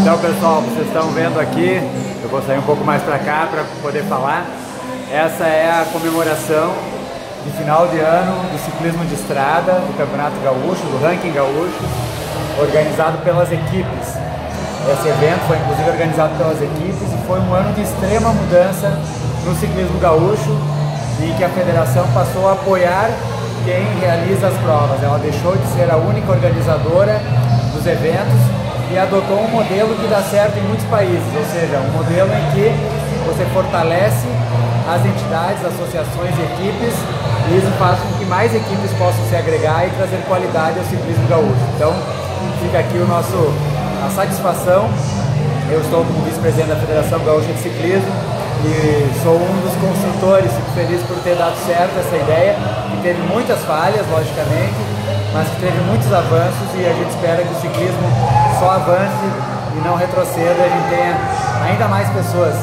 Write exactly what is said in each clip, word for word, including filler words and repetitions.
Então, pessoal, vocês estão vendo aqui, eu vou sair um pouco mais para cá para poder falar. Essa é a comemoração de final de ano do ciclismo de estrada, do Campeonato Gaúcho, do Ranking Gaúcho, organizado pelas equipes. Esse evento foi inclusive organizado pelas equipes e foi um ano de extrema mudança no ciclismo gaúcho, em que a federação passou a apoiar quem realiza as provas. Ela deixou de ser a única organizadora dos eventos e adotou um modelo que dá certo em muitos países, ou seja, um modelo em que você fortalece as entidades, associações e equipes, e isso faz com que mais equipes possam se agregar e trazer qualidade ao ciclismo gaúcho. Então, fica aqui o nosso, a satisfação. Eu estou como vice-presidente da Federação Gaúcha de Ciclismo e sou um dos consultores. Fico feliz por ter dado certo essa ideia, que teve muitas falhas, logicamente, mas que teve muitos avanços, e a gente espera que o ciclismo só avance e não retroceda, a gente tenha ainda mais pessoas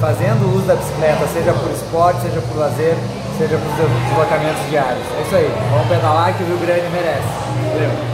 fazendo uso da bicicleta, seja por esporte, seja por lazer, seja por deslocamentos diários. É isso aí, vamos pedalar que o Rio Grande merece. Valeu.